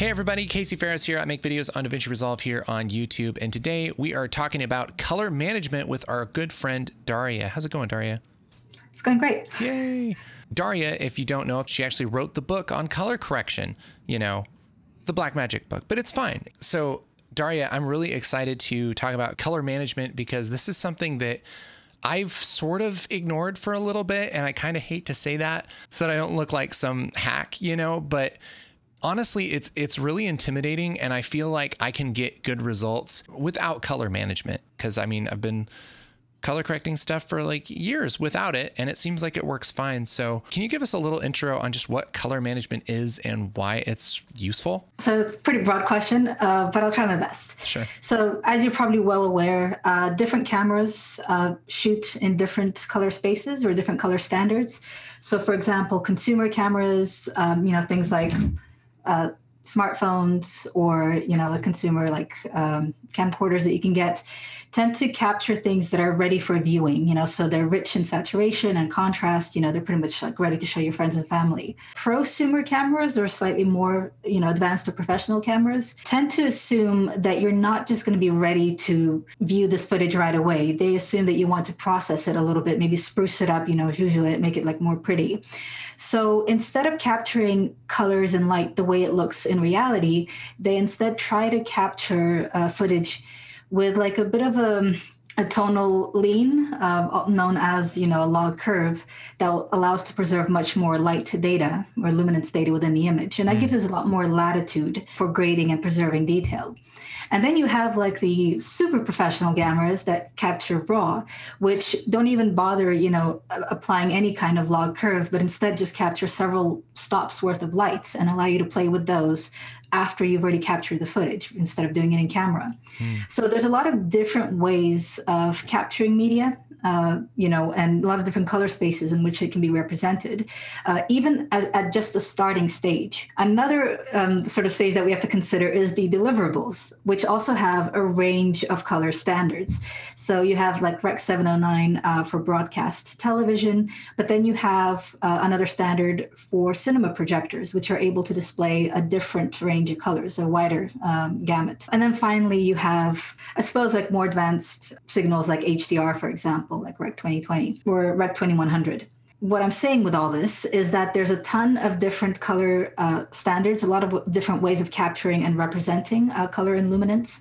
Hey everybody, Casey Faris here. I make videos on DaVinci Resolve here on YouTube, and today we are talking about color management with our good friend Daria. How's it going, Daria? It's going great. Yay. Daria, if you don't know, she actually wrote the book on color correction, you know, the Blackmagic book, but it's fine. So Daria, I'm really excited to talk about color management because this is something that I've sort of ignored for a little bit, and I kind of hate to say that so that I don't look like some hack, you know, but honestly, it's really intimidating, and I feel like I can get good results without color management. Because I mean, I've been color correcting stuff for like years without it, and it seems like it works fine. So can you give us a little intro on just what color management is and why it's useful? So it's a pretty broad question, but I'll try my best. Sure. So as you're probably well aware, different cameras shoot in different color spaces or different color standards. So for example, consumer cameras, you know, things like smartphones or, you know, the consumer like camcorders that you can get tend to capture things that are ready for viewing, you know, so they're rich in saturation and contrast, you know, they're pretty much like ready to show your friends and family. Prosumer cameras or slightly more, you know, advanced or professional cameras tend to assume that you're not just going to be ready to view this footage right away. They assume that you want to process it a little bit, maybe spruce it up, you know, juju it, make it like more pretty. So instead of capturing colors and light the way it looks in reality, they instead try to capture footage with like a bit of a tonal lean, known as, you know, a log curve that allows to preserve much more light data or luminance data within the image. And that gives us a lot more latitude for grading and preserving detail. And then you have like the super professional cameras that capture raw, which don't even bother, you know, applying any kind of log curve, but instead just capture several stops worth of light and allow you to play with those after you've already captured the footage instead of doing it in camera. So there's a lot of different ways of capturing media, you know, and a lot of different color spaces in which it can be represented, even at just the starting stage. Another sort of stage that we have to consider is the deliverables, which also have a range of color standards. So you have like Rec. 709 for broadcast television, but then you have another standard for cinema projectors, which are able to display a different range of colors, a wider gamut. And then finally, you have, I suppose, like more advanced signals like HDR, for example, like Rec 2020 or Rec 2100. What I'm saying with all this is that there's a ton of different color standards, a lot of different ways of capturing and representing color and luminance.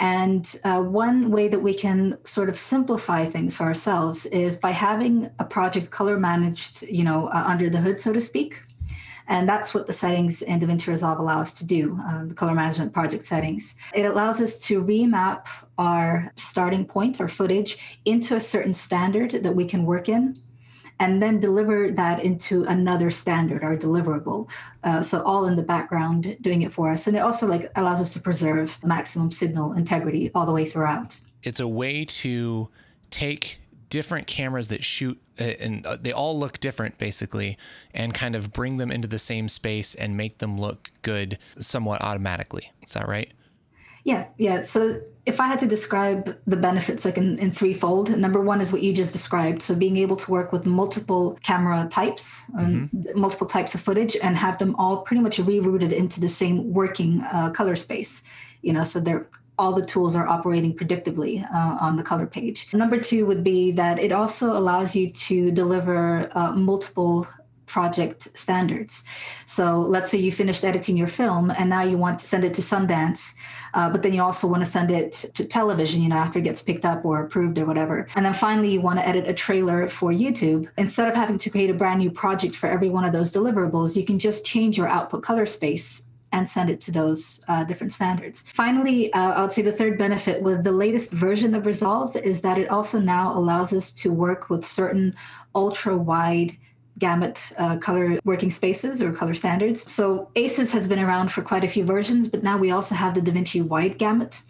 And one way that we can sort of simplify things for ourselves is by having a project color managed, you know, under the hood, so to speak. And that's what the settings in DaVinci Resolve allow us to do, the color management project settings. It allows us to remap our starting point, our footage, into a certain standard that we can work in, and then deliver that into another standard, our deliverable. So all in the background doing it for us. And it also like allows us to preserve maximum signal integrity all the way throughout. It's a way to take different cameras that shoot and they all look different basically, and kind of bring them into the same space and make them look good somewhat automatically. Is that right? Yeah. Yeah. So if I had to describe the benefits like in threefold, number one is what you just described. So being able to work with multiple camera types, multiple types of footage, and have them all pretty much rerouted into the same working color space, you know, so they're all the tools are operating predictably on the color page. Number two would be that it also allows you to deliver multiple project standards. So let's say you finished editing your film and now you want to send it to Sundance, but then you also want to send it to television, you know, after it gets picked up or approved or whatever. And then finally, you want to edit a trailer for YouTube. Instead of having to create a brand new project for every one of those deliverables, you can just change your output color space and send it to those different standards. Finally, I would say the third benefit with the latest version of Resolve is that it also now allows us to work with certain ultra wide gamut color working spaces or color standards. So ACES has been around for quite a few versions, but now we also have the DaVinci White Gamut,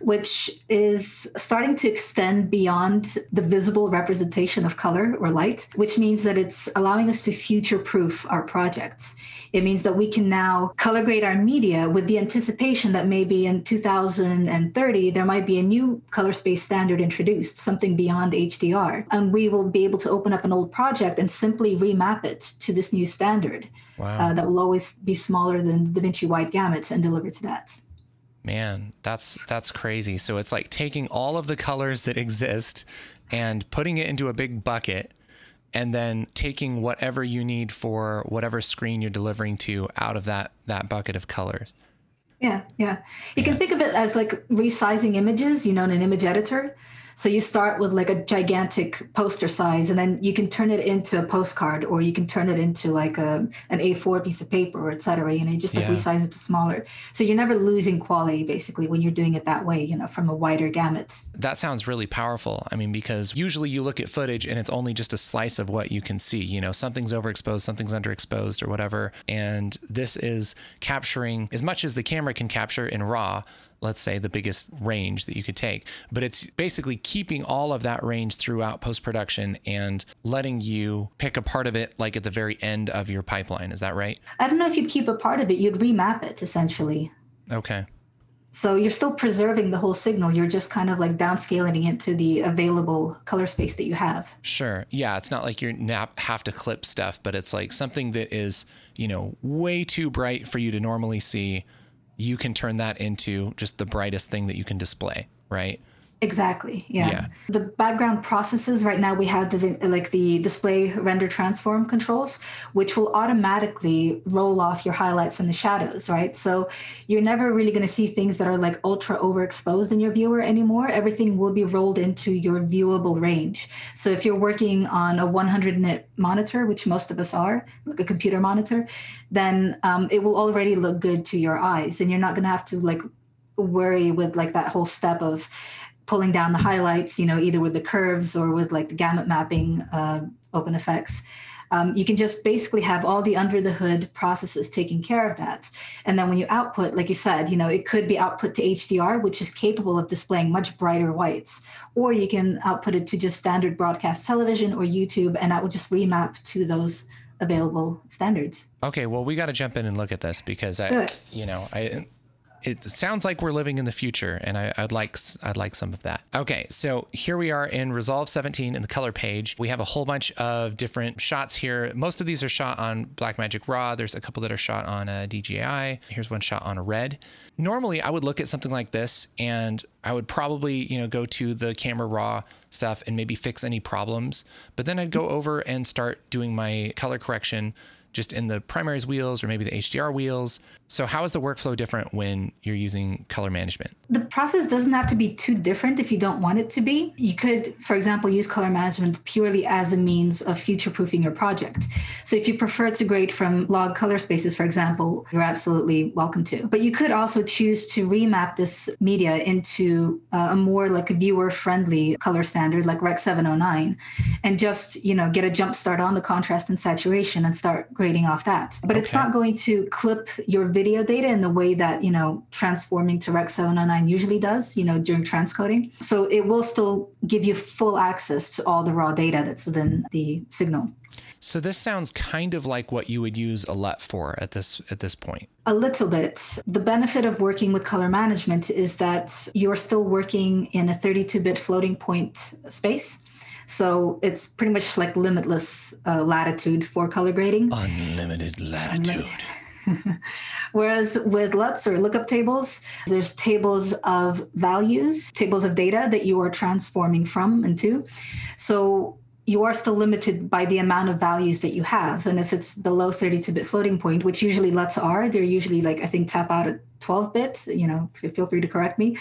which is starting to extend beyond the visible representation of color or light, which means that it's allowing us to future-proof our projects. It means that we can now color grade our media with the anticipation that maybe in 2030, there might be a new color space standard introduced, something beyond HDR. And we will be able to open up an old project and simply remap map it to this new standard. Wow. That will always be smaller than the DaVinci White Gamut and deliver to that. Man, that's crazy. So it's like taking all of the colors that exist and putting it into a big bucket, and then taking whatever you need for whatever screen you're delivering to out of that bucket of colors. Yeah, yeah. You can think of it as like resizing images, you know, in an image editor. So you start with like a gigantic poster size, and then you can turn it into a postcard, or you can turn it into like an A4 piece of paper, et cetera, and it just like resize it to smaller. So you're never losing quality basically when you're doing it that way, you know, from a wider gamut. That sounds really powerful. I mean, because usually you look at footage and it's only just a slice of what you can see, you know, something's overexposed, something's underexposed or whatever. And this is capturing as much as the camera can capture in RAW, let's say the biggest range that you could take, but it's basically keeping all of that range throughout post-production and letting you pick a part of it, like at the very end of your pipeline. Is that right? I don't know if you'd keep a part of it. You'd remap it essentially. Okay. So you're still preserving the whole signal. You're just kind of like downscaling it to the available color space that you have. Sure. Yeah. It's not like you have to clip stuff, but it's like something that is, you know, way too bright for you to normally see. You can turn that into just the brightest thing that you can display, right? Exactly, yeah. The background processes right now, we have the display render transform controls, which will automatically roll off your highlights and the shadows, right? So you're never really gonna see things that are like ultra overexposed in your viewer anymore. Everything will be rolled into your viewable range. So if you're working on a 100 nit monitor, which most of us are, like a computer monitor, then it will already look good to your eyes, and you're not gonna have to like worry with like that whole step of pulling down the highlights, you know, either with the curves or with like the gamut mapping open effects. You can just basically have all the under the hood processes taking care of that. And then when you output, like you said, you know, it could be output to HDR, which is capable of displaying much brighter whites, or you can output it to just standard broadcast television or YouTube, and that will just remap to those available standards. Okay, well, we got to jump in and look at this because it sounds like we're living in the future, and I'd like some of that. Okay, so here we are in Resolve 17 in the color page. We have a whole bunch of different shots here. Most of these are shot on Blackmagic RAW. There's a couple that are shot on a DJI. Here's one shot on Red. Normally, I would look at something like this, and I would probably, you know, go to the camera raw stuff and maybe fix any problems. But then I'd go over and start doing my color correction just in the primaries wheels or maybe the HDR wheels. So how is the workflow different when you're using color management? The process doesn't have to be too different if you don't want it to be. You could, for example, use color management purely as a means of future-proofing your project. So if you prefer to grade from log color spaces, for example, you're absolutely welcome to. But you could also choose to remap this media into a more like a viewer-friendly color standard like Rec. 709 and just, you know, get a jump start on the contrast and saturation and start grading off that. But it's not going to clip your video data in the way that, you know, transforming to Rec. 709 usually does, you know, during transcoding. So it will still give you full access to all the raw data that's within the signal. So this sounds kind of like what you would use a LUT for at this point. A little bit. The benefit of working with color management is that you're still working in a 32-bit floating point space. So it's pretty much like limitless latitude for color grading. Unlimited latitude. Whereas with LUTs or lookup tables, there's tables of values, tables of data that you are transforming from and to. So you are still limited by the amount of values that you have. And if it's below 32-bit floating point, which usually LUTs are, they're usually like, I think, tap out at 12-bit, you know, feel free to correct me,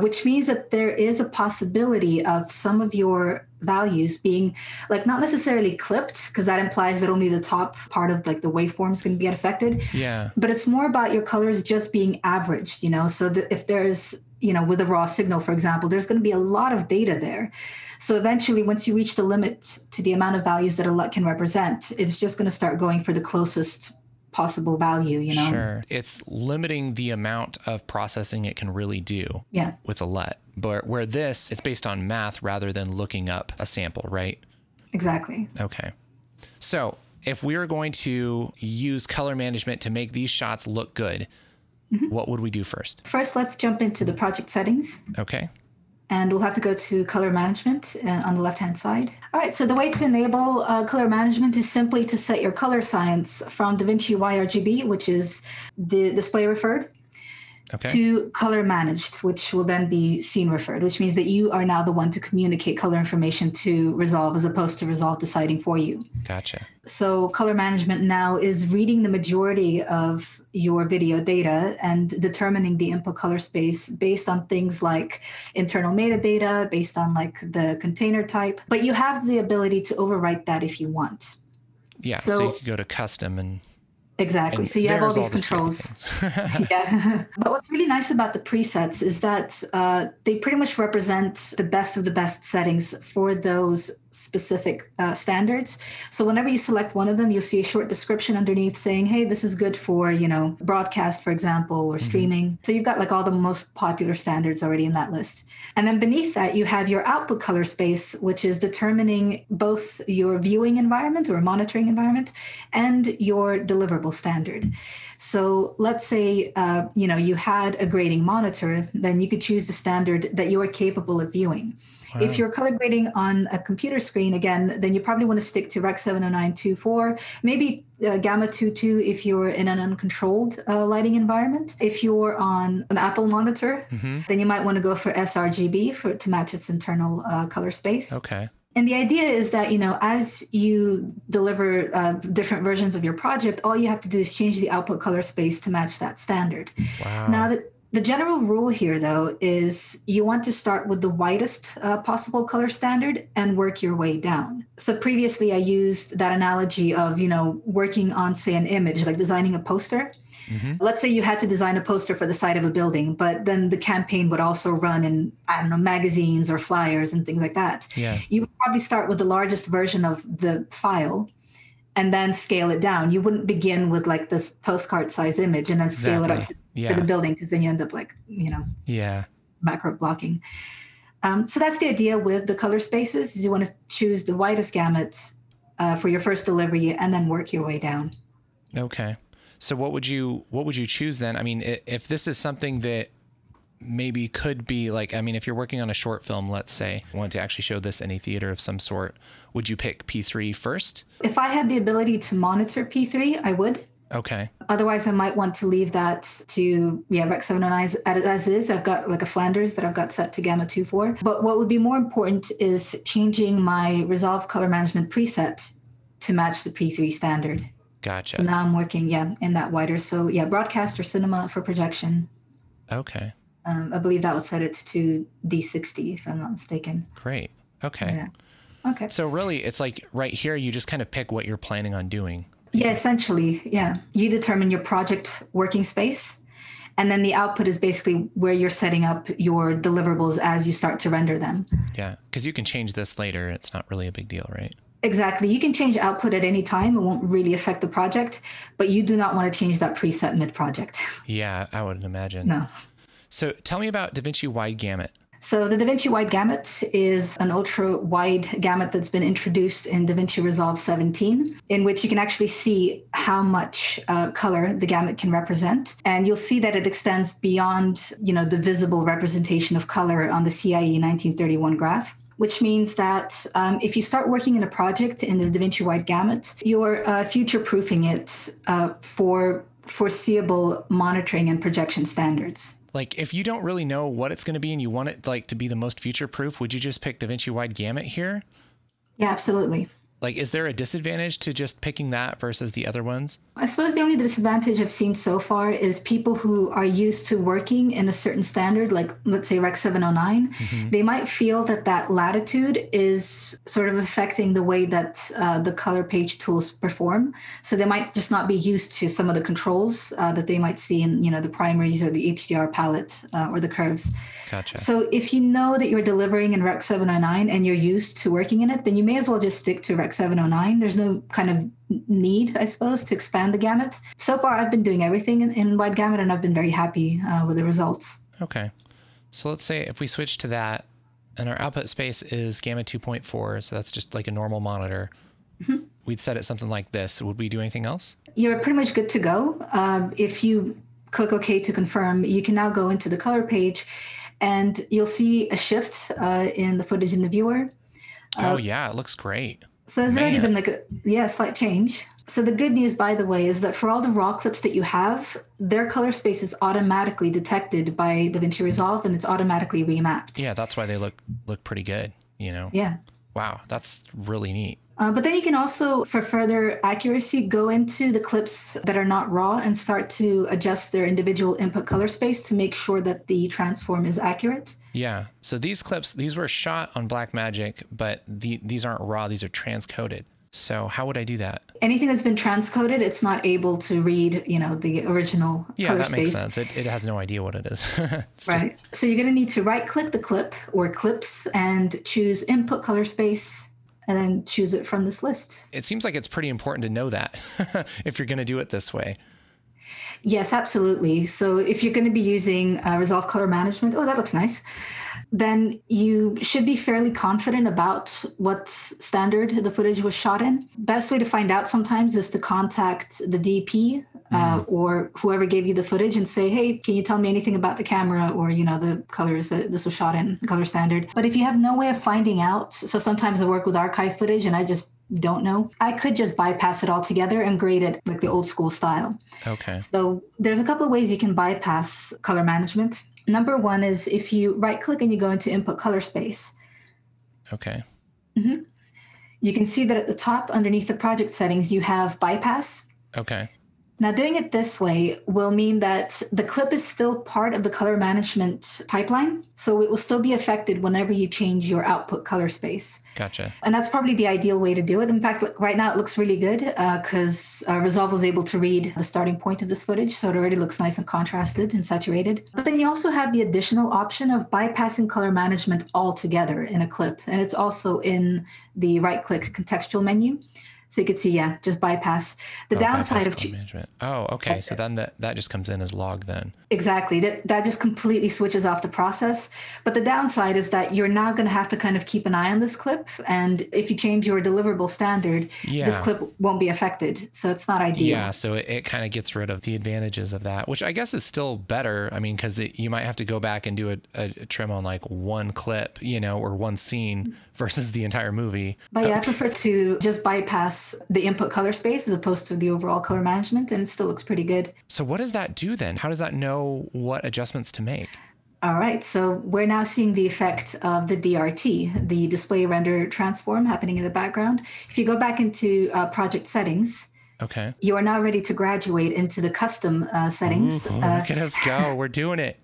which means that there is a possibility of some of your values being like not necessarily clipped, because that implies that only the top part of like the waveforms can get affected. Yeah. But it's more about your colors just being averaged, you know, so that if there's, you know, with a raw signal, for example, there's going to be a lot of data there. So eventually, once you reach the limit to the amount of values that a LUT can represent, it's just going to start going for the closest possible value, you know? Sure. It's limiting the amount of processing it can really do with a LUT. But where this, it's based on math rather than looking up a sample, right? Exactly. Okay. So if we were going to use color management to make these shots look good, what would we do first? First, let's jump into the project settings. Okay. And we'll have to go to color management on the left-hand side. All right, so the way to enable color management is simply to set your color science from DaVinci YRGB, which is the display referred, to color managed, which will then be scene referred, which means that you are now the one to communicate color information to Resolve as opposed to Resolve deciding for you. Gotcha. So color management now is reading the majority of your video data and determining the input color space based on things like internal metadata, based on like the container type, but you have the ability to overwrite that if you want. Yeah, so you could go to custom and... Exactly. And so you have all these controls. Yeah. But what's really nice about the presets is that they pretty much represent the best of the best settings for those specific standards. So whenever you select one of them, you'll see a short description underneath saying, hey, this is good for, you know, broadcast, for example, or streaming. So you've got like all the most popular standards already in that list. And then beneath that, you have your output color space, which is determining both your viewing environment or monitoring environment and your deliverable standard. So let's say, you know, you had a grading monitor, then you could choose the standard that you are capable of viewing. Wow. If you're color grading on a computer screen, again, then you probably want to stick to Rec. 709 24, maybe Gamma 22 if you're in an uncontrolled lighting environment. If you're on an Apple monitor, then you might want to go for sRGB to match its internal color space. Okay. And the idea is that, you know, as you deliver different versions of your project, all you have to do is change the output color space to match that standard. Wow. Now that... The general rule here, though, is you want to start with the widest possible color standard and work your way down. So previously I used that analogy of, you know, working on, say, an image, like designing a poster. Let's say you had to design a poster for the side of a building, but then the campaign would also run in, I don't know, magazines or flyers and things like that. Yeah. You would probably start with the largest version of the file and then scale it down. You wouldn't begin with like this postcard size image and then scale it up for the building, because then you end up like, you know, macro blocking. So that's the idea with the color spaces, is you want to choose the widest gamut for your first delivery and then work your way down. Okay. So what would you choose then? I mean, if this is something that maybe could be like, I mean, if you're working on a short film, let's say, want to actually show this in a theater of some sort, would you pick P3 first? If I had the ability to monitor P3, I would. Okay. Otherwise, I might want to leave that to, Rec. 709 as is. I've got like a Flanders that I've got set to Gamma 24. But what would be more important is changing my Resolve color management preset to match the P3 standard. Gotcha. So now I'm working, in that wider. So broadcast or cinema for projection. Okay. I believe that would set it to D60, if I'm not mistaken. Great. Okay. Yeah. Okay. So really, it's like right here, you just kind of pick what you're planning on doing. Yeah, essentially. Yeah. You determine your project working space, and then the output is basically where you're setting up your deliverables as you start to render them. Yeah. Because you can change this later. It's not really a big deal, right? Exactly. You can change output at any time. It won't really affect the project, but you do not want to change that preset mid-project. Yeah, I wouldn't imagine. No. So tell me about DaVinci Wide Gamut. So the DaVinci Wide Gamut is an ultra-wide gamut that's been introduced in DaVinci Resolve 17, in which you can actually see how much color the gamut can represent. And you'll see that it extends beyond, you know, the visible representation of color on the CIE 1931 graph, which means that if you start working in a project in the DaVinci Wide Gamut, you're future-proofing it for foreseeable monitoring and projection standards. Like, if you don't really know what it's going to be and you want it like to be the most future proof, would you just pick DaVinci Wide Gamut here? Yeah, absolutely. Like, is there a disadvantage to just picking that versus the other ones? I suppose the only disadvantage I've seen so far is people who are used to working in a certain standard, like let's say Rec. 709, they might feel that that latitude is sort of affecting the way that the color page tools perform. So they might just not be used to some of the controls that they might see in, you know, the primaries or the HDR palette or the curves. Gotcha. So if you know that you're delivering in Rec. 709 and you're used to working in it, then you may as well just stick to Rec. 709. There's no kind of need, I suppose, to expand the gamut. So far, I've been doing everything in Wide Gamut, and I've been very happy with the results. Okay. So let's say if we switch to that, and our output space is Gamma 2.4, so that's just like a normal monitor. We'd set it something like this. Would we do anything else? You're pretty much good to go. If you click OK to confirm, you can now go into the color page And you'll see a shift in the footage in the viewer. Oh yeah, it looks great. So there's already been like a slight change. So the good news, by the way, is that for all the raw clips that you have, their color space is automatically detected by DaVinci Resolve and it's automatically remapped. Yeah, that's why they look pretty good, you know? Yeah. Wow, that's really neat. But then you can also, for further accuracy, go into the clips that are not raw and start to adjust their individual input color space to make sure that the transform is accurate. Yeah, so these clips, these were shot on Blackmagic, but these aren't raw, these are transcoded. So how would I do that? Anything that's been transcoded, it's not able to read, you know, the original color space. Yeah, that makes sense. It has no idea what it is. Right. So you're going to need to right-click the clip or clips and choose input color space and then choose it from this list. It seems like it's pretty important to know that if you're going to do it this way. Yes, absolutely. So if you're going to be using Resolve Color Management, oh, that looks nice, then you should be fairly confident about what standard the footage was shot in. Best way to find out sometimes is to contact the DP or whoever gave you the footage and say, hey, can you tell me anything about the camera or, you know, the colors that this was shot in, the color standard. But if you have no way of finding out, so sometimes I work with archive footage and I just don't know. I could just bypass it altogether and grade it like the old school style. Okay. So there's a couple of ways you can bypass color management. Number one is if you right click and you go into input color space. Okay. Mm-hmm. You can see that at the top underneath the project settings, you have bypass. Okay. Now doing it this way will mean that the clip is still part of the color management pipeline. So it will still be affected whenever you change your output color space. Gotcha. And that's probably the ideal way to do it. In fact, right now it looks really good because Resolve was able to read the starting point of this footage. So it already looks nice and contrasted and saturated. But then you also have the additional option of bypassing color management altogether in a clip. And it's also in the right-click contextual menu. So you could see, yeah, just bypass. The downside of management. Oh, okay. So then that just comes in as log then. Exactly. That just completely switches off the process. But the downside is that you're now going to have to kind of keep an eye on this clip. And if you change your deliverable standard, this clip won't be affected. So it's not ideal. Yeah. So it kind of gets rid of the advantages of that, which I guess is still better. I mean, because you might have to go back and do a trim on like one clip, you know, or one scene versus the entire movie. But yeah, I prefer to just bypass the input color space as opposed to the overall color management, and it still looks pretty good. So what does that do then? How does that know what adjustments to make? All right, so we're now seeing the effect of the DRT, the display render transform, happening in the background. If you go back into project settings, okay, you are now ready to graduate into the custom settings. Ooh, look at us go, we're doing it.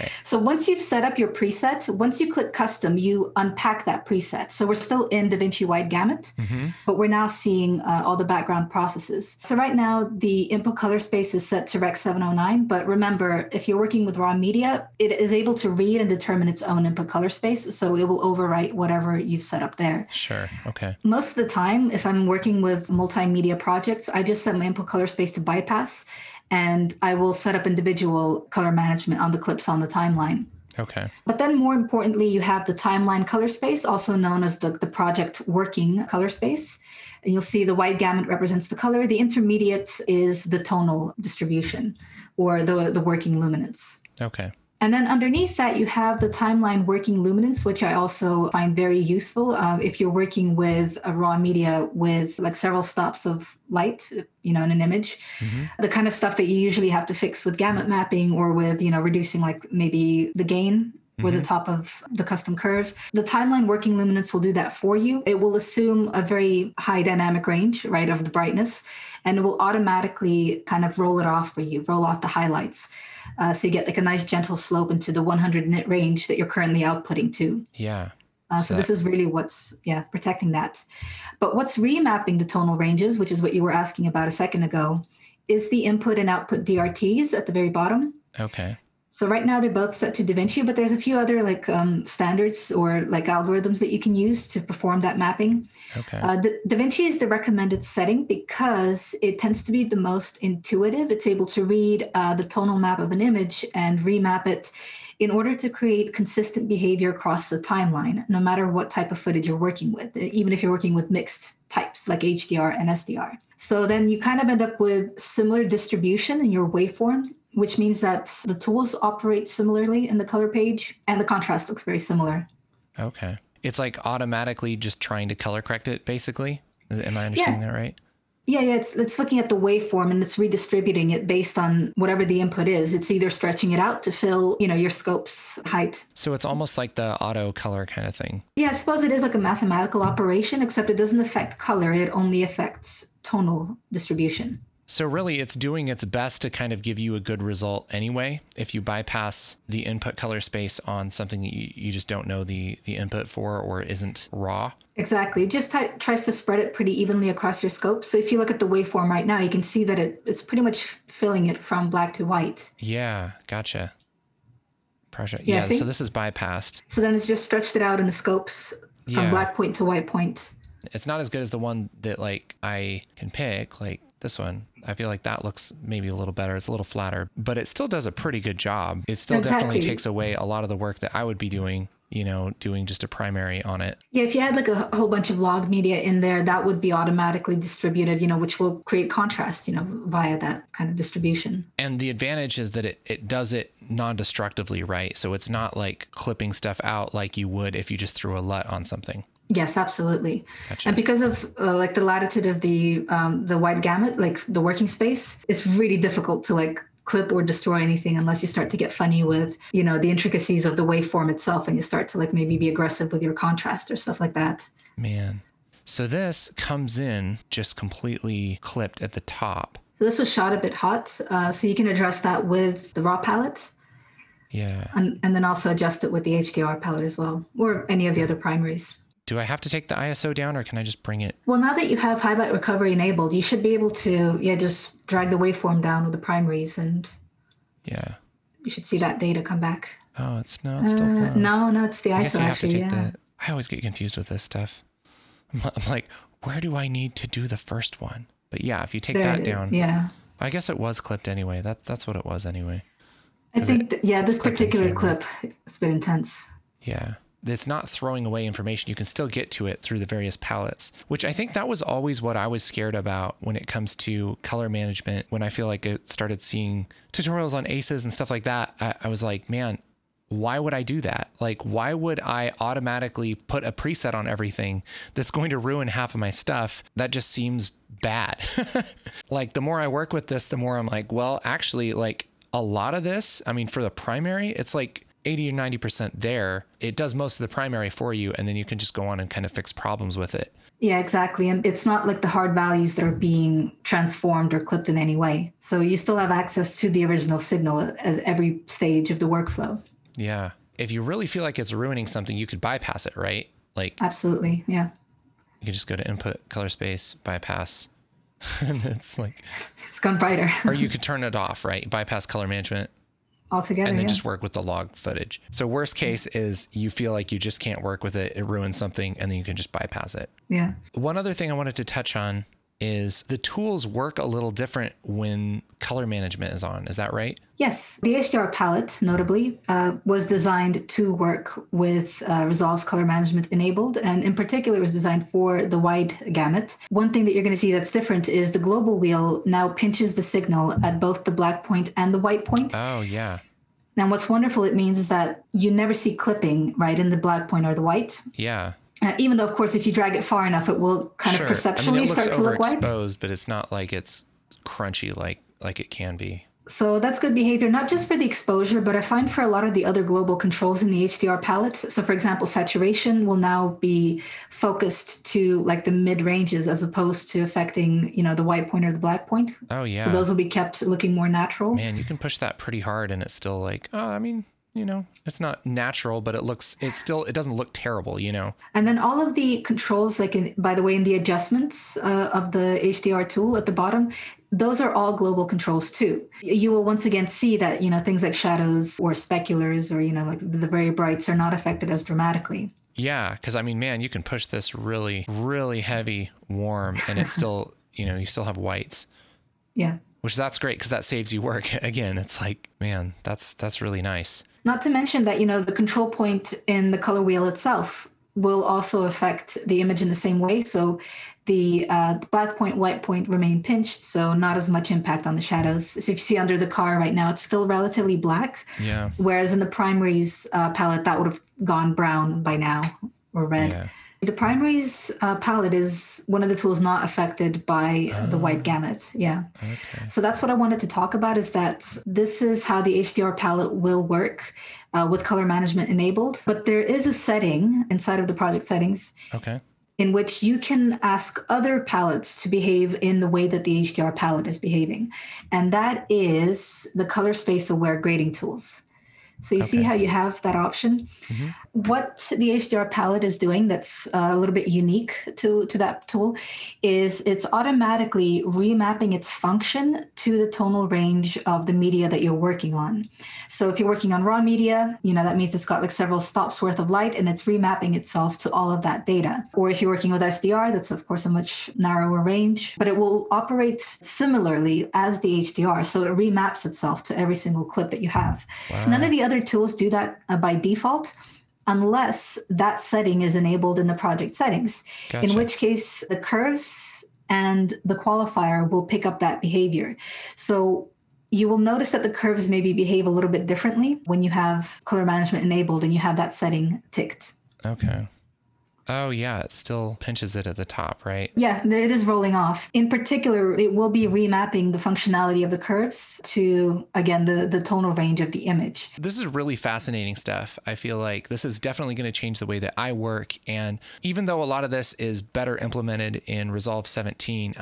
Okay. So once you've set up your preset, once you click custom, you unpack that preset. So we're still in DaVinci White Gamut, but we're now seeing all the background processes. So right now the input color space is set to Rec. 709, but remember, if you're working with raw media, it is able to read and determine its own input color space. So it will overwrite whatever you've set up there. Sure. Okay. Most of the time, if I'm working with multimedia projects, I just set my input color space to bypass, and I will set up individual color management on the clips on the timeline. Okay. But then more importantly, you have the timeline color space, also known as the project working color space. And you'll see the white gamut represents the color. The intermediate is the tonal distribution or the working luminance. Okay. And then underneath that, you have the timeline working luminance, which I also find very useful if you're working with a raw media with like several stops of light, you know, in an image, the kind of stuff that you usually have to fix with gamut mapping or with, you know, reducing like maybe the gain or the top of the custom curve. The timeline working luminance will do that for you. It will assume a very high dynamic range, right, of the brightness, and it will automatically kind of roll it off for you, roll off the highlights. So you get like a nice gentle slope into the 100 nit range that you're currently outputting to. Yeah. So this is really what's protecting that. But what's remapping the tonal ranges, which is what you were asking about a second ago, is the input and output DRTs at the very bottom. Okay. So right now they're both set to DaVinci, but there's a few other like standards or like algorithms that you can use to perform that mapping. Okay. DaVinci is the recommended setting because it tends to be the most intuitive. It's able to read the tonal map of an image and remap it in order to create consistent behavior across the timeline, no matter what type of footage you're working with, even if you're working with mixed types like HDR and SDR. So then you kind of end up with similar distribution in your waveform, which means that the tools operate similarly in the color page and the contrast looks very similar. Okay. It's like automatically just trying to color correct it, basically. Am I understanding that right? Yeah. It's looking at the waveform and it's redistributing it based on whatever the input is. It's either stretching it out to fill, your scope's height. So it's almost like the auto color kind of thing. Yeah, I suppose it is like a mathematical operation, except it doesn't affect color. It only affects tonal distribution. So really, it's doing its best to kind of give you a good result anyway, if you bypass the input color space on something that you just don't know the input for or isn't raw. Exactly. It just tries to spread it pretty evenly across your scope. So if you look at the waveform right now, you can see that it's pretty much filling it from black to white. Yeah, gotcha. Yeah, so this is bypassed. So then it's just stretched it out in the scopes from black point to white point. It's not as good as the one that I can pick, this one. I feel like that looks maybe a little better. It's a little flatter, but it still does a pretty good job. It still definitely takes away a lot of the work that I would be doing, doing just a primary on it. Yeah, if you had a whole bunch of log media in there, that would be automatically distributed, which will create contrast, via that kind of distribution. And the advantage is that it does it non-destructively, right? So it's not like clipping stuff out like you would if you just threw a LUT on something. Yes, absolutely. Gotcha. And because of the latitude of the wide gamut, the working space, it's really difficult to clip or destroy anything unless you start to get funny with, the intricacies of the waveform itself, and you start to maybe be aggressive with your contrast or stuff like that. Man. So this comes in just completely clipped at the top. So this was shot a bit hot. So you can address that with the raw palette. Yeah. And then also adjust it with the HDR palette as well, or any of the other primaries. Do I have to take the ISO down, or can I just bring it? Well, now that you have highlight recovery enabled, you should be able to, just drag the waveform down with the primaries, and you should see that data come back. Oh, it's still low. No, it's the ISO actually. I always get confused with this stuff. I'm like, where do I need to do the first one? But yeah, if you take that down, I guess it was clipped anyway. That's what it was anyway. I think, this particular clip, it's been intense. Yeah. It's not throwing away information. You can still get to it through the various palettes, which I think that was always what I was scared about when it comes to color management. When I feel like I started seeing tutorials on ACES and stuff like that, I was like, man, why would I do that? Why would I automatically put a preset on everything that's going to ruin half of my stuff? That just seems bad. The more I work with this, the more I'm like, well, actually, a lot of this, I mean, for the primary, it's 80 or 90% there. It does most of the primary for you, and then you can just go on and kind of fix problems with it. Yeah, exactly. And it's not the hard values that are being transformed or clipped in any way. So you still have access to the original signal at every stage of the workflow. Yeah. If you really feel like it's ruining something, you could bypass it, right? Absolutely. Yeah. You could just go to input, color space, bypass. And it's gone brighter. Or you could turn it off, right? Bypass color management. Altogether, and then just work with the log footage. So worst case is you feel like you just can't work with it. It ruins something, and then you can just bypass it. Yeah. One other thing I wanted to touch on is the tools work a little different when color management is on. Is that right? Yes. The HDR palette, notably, was designed to work with Resolve's color management enabled, and in particular, it was designed for the wide gamut. One thing that you're going to see that's different is the global wheel now pinches the signal at both the black point and the white point. Oh, yeah. Now, what's wonderful, it means is that you never see clipping, right, in the black point or the white. Yeah. Even though, of course, if you drag it far enough, it will kind of perceptually start to look white. But it's not like it's crunchy like it can be. So that's good behavior, not just for the exposure, but I find for a lot of the other global controls in the HDR palette. So, for example, saturation will now be focused to the mid-ranges as opposed to affecting, the white point or the black point. Oh, yeah. So those will be kept looking more natural. Man, you can push that pretty hard and it's still it's not natural, but it doesn't look terrible, And then all of the controls, by the way, in the adjustments of the HDR tool at the bottom, those are all global controls too. You will once again see that, things like shadows or speculars or, the very brights are not affected as dramatically. Yeah. Cause man, you can push this really, really heavy warm and it's still, you still have whites. Yeah. Which that's great because that saves you work. Again, it's man, that's really nice. Not to mention that, the control point in the color wheel itself will also affect the image in the same way. So the black point, white point remain pinched, so not as much impact on the shadows. So if you see under the car right now, it's still relatively black. Yeah. Whereas in the primaries palette, that would have gone brown by now or red. Yeah. The primaries palette is one of the tools not affected by the white gamut. Yeah. Okay. So that's what I wanted to talk about, is that this is how the HDR palette will work with color management enabled. But there is a setting inside of the project settings, okay, in which you can ask other palettes to behave in the way that the HDR palette is behaving. And that is the color space aware grading tools. So you see how you have that option. Mm-hmm. What the HDR palette is doing that's a little bit unique to that tool is it's automatically remapping its function to the tonal range of the media that you're working on. So if you're working on raw media, you know, that means it's got like several stops worth of light and it's remapping itself to all of that data. Or if you're working with SDR, that's of course a much narrower range, but it will operate similarly as the HDR. So it remaps itself to every single clip that you have. Wow. None of the other tools do that by default, unless that setting is enabled in the project settings, gotcha, in which case the curves and the qualifier will pick up that behavior. So you will notice that the curves maybe behave a little bit differently when you have color management enabled and you have that setting ticked. Okay. Oh, yeah, it still pinches it at the top, right? Yeah, it is rolling off. In particular, it will be remapping the functionality of the curves to, again, the tonal range of the image. This is really fascinating stuff. I feel like this is definitely going to change the way that I work. And even though a lot of this is better implemented in Resolve 17,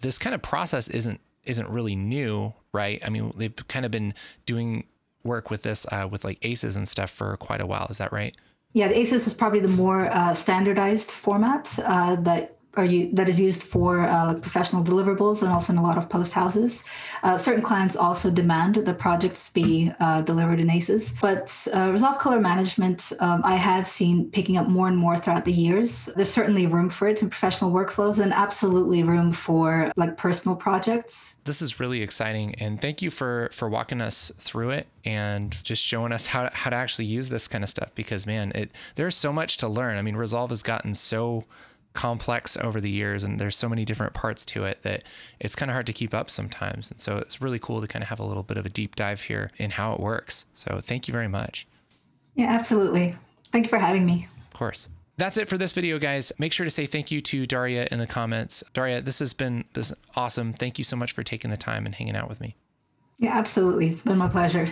this kind of process isn't really new, right? I mean, they've kind of been doing work with this, with like ACES and stuff for quite a while. Is that right? Yeah, the ACES is probably the more standardized format that is used for like professional deliverables and also in a lot of post houses. Certain clients also demand the projects be delivered in ACES. But Resolve Color Management, I have seen picking up more and more throughout the years. There's certainly room for it in professional workflows and absolutely room for like personal projects. This is really exciting. And thank you for walking us through it and just showing us how to actually use this kind of stuff, because, man, there's so much to learn. I mean, Resolve has gotten so complex over the years, and there's so many different parts to it that it's kind of hard to keep up sometimes. And so it's really cool to kind of have a little bit of a deep dive here in how it works. So thank you very much. Yeah, absolutely. Thank you for having me. Of course. That's it for this video, guys. Make sure to say thank you to Daria in the comments. Daria, this has been awesome. Thank you so much for taking the time and hanging out with me. Yeah, absolutely. It's been my pleasure.